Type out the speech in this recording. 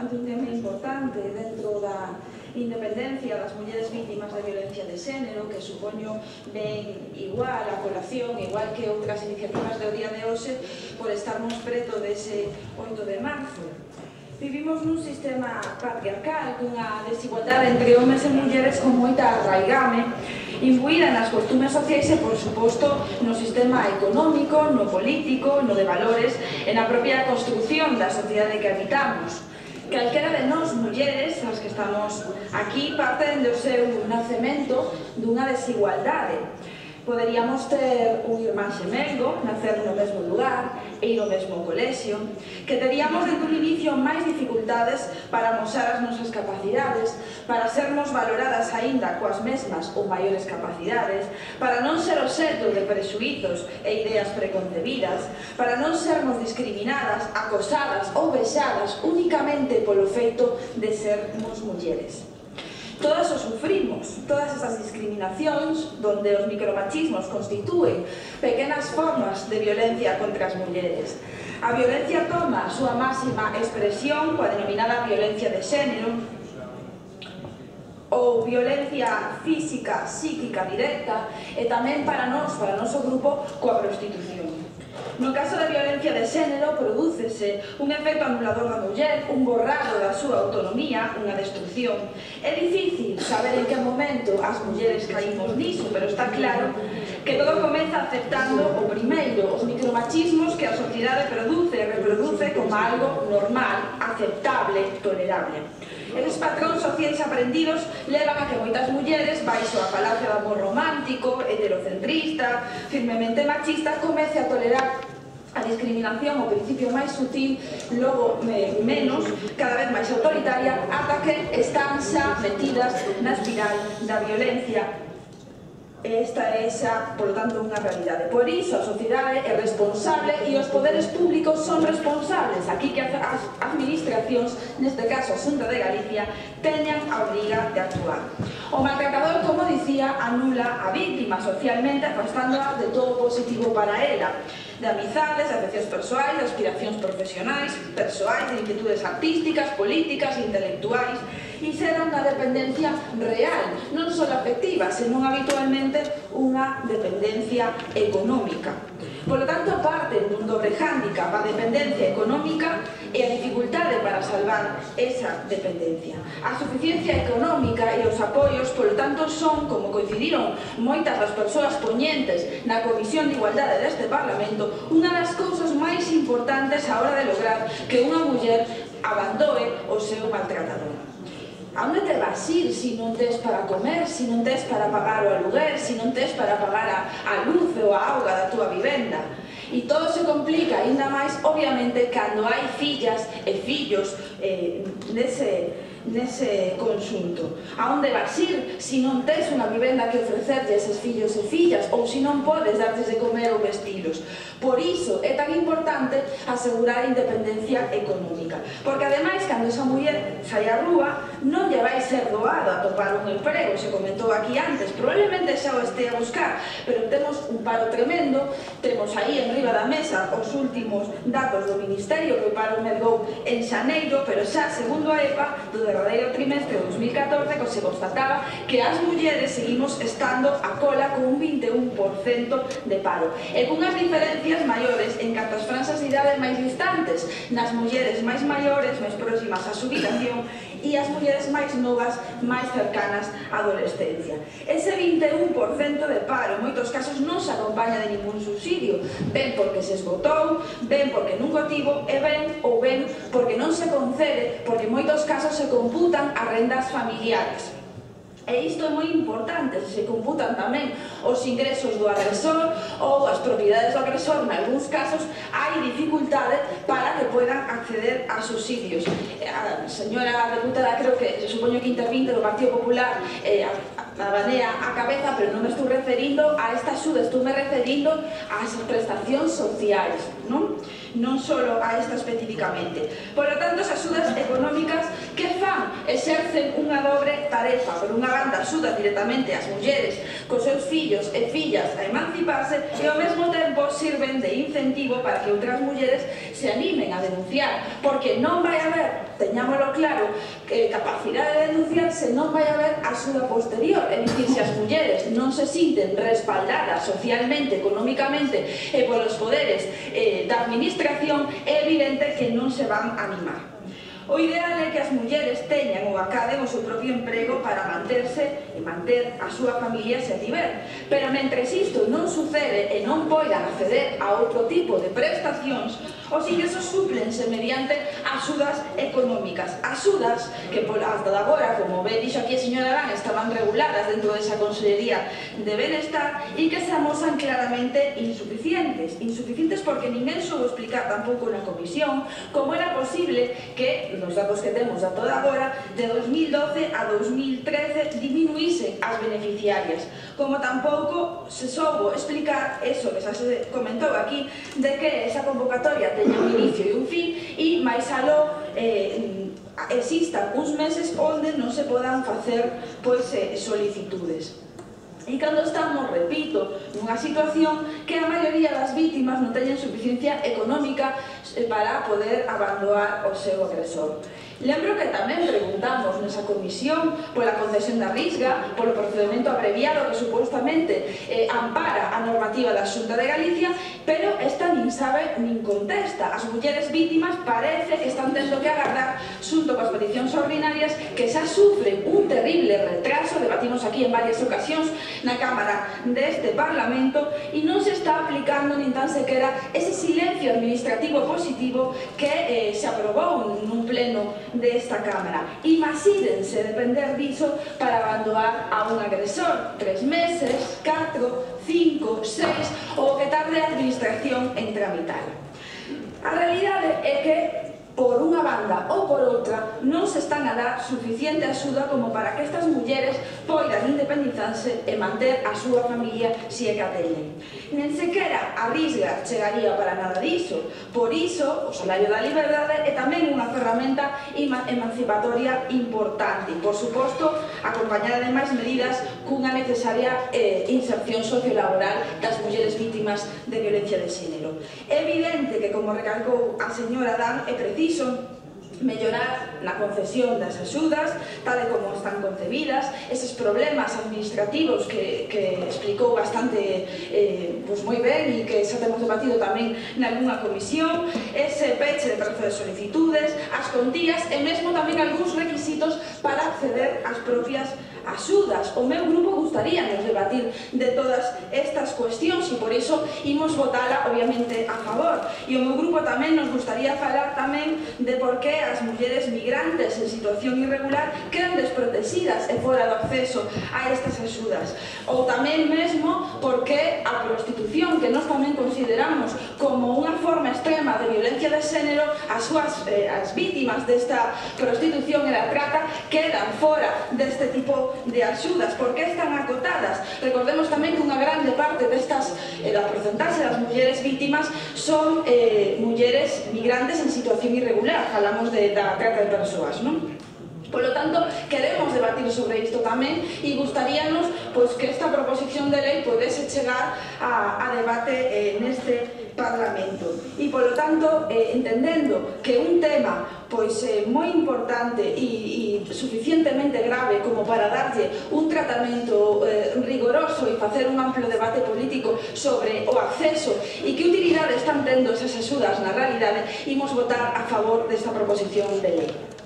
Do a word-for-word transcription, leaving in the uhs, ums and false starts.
ante un tema importante dentro da independencia das mulleres víctimas da violencia de xénero, que supoño ven igual a colación, igual que outras iniciativas do día de hoxe, por estarmos preto dese oito de marzo. Vivimos nun sistema patriarcal, cunha desigualdade entre homes e mulleres con moita arraigame, imbuída nas costumes sociais e, por suposto, no sistema económico, no político, no de valores, e na propia construción da sociedade que habitamos. Calquera de nós, mulleres, as que estamos aquí, parten do seu nacemento dunha desigualdade. Poderíamos ter un irmán xemelgo, nacer no mesmo lugar e ir ao mesmo colexio, que teríamos dentro un inicio máis dificultades para mostrar as nosas capacidades, para sermos valoradas aínda coas mesmas ou maiores capacidades, para non ser obxeto de prexuízos e ideas preconcebidas, para non sermos discriminadas, acosadas ou vexadas únicamente polo feito de sermos mulleres. Todas o sufrimos, todas esas discriminacións donde os micromachismos constitúen pequenas formas de violencia contra as mulleres. A violencia toma a súa máxima expresión coa denominada violencia de xénero ou violencia física, psíquica, directa e tamén para nós, para o noso grupo, coa prostitución. No caso da violencia de xénero, prodúcese un efecto anulador da muller, un borrado da súa autonomía, unha destrucción. É difícil saber en que momento as mulleres caímos niso, pero está claro que todo comeza aceptando o primeiro, os micromachismos que a sociedade produce e reproduce como algo normal, aceptable, tolerable. Eses patróns sociais aprendidos levan a que moitas mulleres, baixo a falacia do amor romántico, heterocentrista, firmemente machista, comece a tolerar a discriminación, o principio máis sutil, logo menos, cada vez máis autoritaria, ata que están xa metidas na espiral da violencia. Esta é xa, polo tanto, unha realidade. Por iso a sociedade é responsable e os poderes públicos son responsables. Aquí que as administracións, neste caso a Xunta de Galicia, teñan a obriga de actuar. O maltratador, como dicía, anula a víctima socialmente, afastándoa de todo positivo para ela, de amizades, afeccións persoais, de aspiracións profesionais, persoais, de inquietudes artísticas, políticas, intelectuais, e será unha dependencia real, non só afectiva, senón habitualmente unha dependencia económica. Por lo tanto, parte dun dobre hándicap a dependencia económica e a dificultade para salvar esa dependencia. A suficiencia económica e os apoios, por lo tanto, son, como coincidiron moitas das persoas poñentes na Comisión de Igualdade deste Parlamento, unha das cousas máis importantes á hora de lograr que unha muller abandoe o seu maltratador. A onde te vas ir se non tes para comer, se non tes para pagar o aluguer, se non tes para pagar a, a luz ou a auga da túa vivenda? E todo se complica, ainda máis, obviamente, cando hai fillas e fillos eh, nese, nese conxunto. A onde vas ir se non tes unha vivenda que ofrecerlle a eses fillos e fillas ou se non podes dartes de comer ou vestilos? Por iso é tan importante asegurar a independencia económica. Porque, ademais, cando esa muller sai á rúa, non lle vai ser doado a topar un emprego, se comentou aquí antes, probablemente xa o estea a buscar, pero temos un paro tremendo, temos aí en riba da mesa os últimos datos do Ministerio, que o paro mergou en xaneiro, pero xa segundo a E P A do derradeiro trimestre de dos mil catorce, que se constataba que as mulleres seguimos estando a cola con un vinte e un por cento de paro e cunhas diferencias maiores en canto as franxas de idades máis distantes, nas mulleres máis maiores, máis próximas á xubilación, e as mulleres máis novas, máis cercanas á adolescencia. Ese vinte e un por cento de paro en moitos casos non se acompaña de ningún subsidio, ben porque se esgotou, ben porque nunca tivo, e ben ou ben porque non se concede, porque en moitos casos se computan as rendas familiares. E isto é moi importante, se computan tamén os ingresos do agresor ou as propiedades do agresor, en algúns casos hai dificultade para que poidan acceder a subsidios. A señora deputada, creo que, se supoño que intervinte do Partido Popular, eh, abanea a cabeza, pero non me estou referindo a esta axuda, estou me referindo ás prestacións sociais, non? Non só a esta especificamente. Por lo tanto, as axudas económicas que fan exercen facen unha dobre tarefa. Por unha banda, axuda directamente as mulleres cos seus fillos e fillas a emanciparse e ao mesmo tempo sirven de incentivo para que outras mulleres se animen a denunciar, porque non vai haber, teñámoslo claro, capacidade de denunciar se non vai haber axuda posterior. É dicir, se as mulleres non se sinten respaldadas socialmente, económicamente e polos poderes da administración, é evidente que non se van a animar. O ideal é que as mulleres teñan ou acaden o seu propio emprego para manterse e manter a súa familia se tiver. Pero mentre isto non sucede e non poidan acceder a outro tipo de prestacións, os ingresos súplense mediante axudas económicas. Axudas que hasta agora, como ben dixo aquí a señora Arán, estaban reguladas dentro desa Consellería de Benestar e que se amosan claramente insuficientes. Insuficientes porque ninguén soubo explicar tampouco na comisión como era posible que nos datos que temos a toda agora, de dos mil doce a dos mil trece, diminuísen as beneficiarias, como tampouco se soubo explicar eso que xa se comentou aquí, de que esa convocatoria teña un inicio e un fin e máis aló existan uns meses onde non se podan facer solicitudes. E cando estamos, repito, nunha situación que a maioría das vítimas non teñen suficiencia económica para poder abandonar o seu agresor. Lembro que tamén preguntamos nesa comisión pola concesión da Risga, polo procedimento abreviado que supostamente ampara a normativa da Xunta de Galicia, pero esta nin sabe nin contesta. As mulleres vítimas parece que están tendo que agardar xunto coas peticións ordinarias que xa sufren un terrible retraso, debatimos aquí en varias ocasións na Cámara deste Parlamento, e non se está aplicando nin tan sequera ese silencio administrativo positivo que se aprobou nun pleno desta Cámara. Imagínense depender diso para abandonar a un agresor tres meses, catro, cinco, seis ou que tarde a administración en tramitar. A realidade é que por unha banda ou por outra non se están a dar suficiente axuda como para que estas mulleres poidan independizarse e manter a súa familia se é que a teñen. Nen sequera a Risga chegaría para nada diso. Por iso, o salario da liberdade é tamén unha ferramenta emancipatoria importante, por suposto, acompañada de máis medidas cunha necesaria inserción sociolaboral das mulleres vítimas de violencia de xénero. É evidente que, como recalcou a señora Arán, é preciso mellorar na concesión das axudas tal e como están concebidas, eses problemas administrativos que explicou bastante moi ben e que xa temos debatido tamén nalgúna comisión, ese peche de prazo de solicitudes, as contías e mesmo tamén algúns requisitos para acceder ás propias axudas. O meu grupo gustaría nos debatir de todas estas cuestións e por iso imos votala obviamente a favor, e o meu grupo tamén nos gustaría falar tamén de por que as mulleres migrantes en situación irregular quedan desprotegidas e fora do acceso a estas axudas, ou tamén mesmo por que a prostitución, que nos tamén consideramos como unha forma extrema de violencia de xénero, as súas vítimas desta prostitución e da trata quedan fora deste tipo de axudas, porque están acotadas. Recordemos tamén que unha grande parte destas, da porcentaxe das mulleres vítimas son mulleres migrantes en situación irregular, falamos da trata de persoas, non? Polo tanto, queremos debatir sobre isto tamén e gustaríanos que esta proposición de lei podese chegar a debate neste Parlamento. E polo tanto, entendendo que un tema pois moi importante e suficientemente grave como para darlle un tratamento rigoroso e facer un amplo debate político sobre o acceso e que utilidade están tendo esas axudas na realidade, imos votar a favor desta proposición de lei.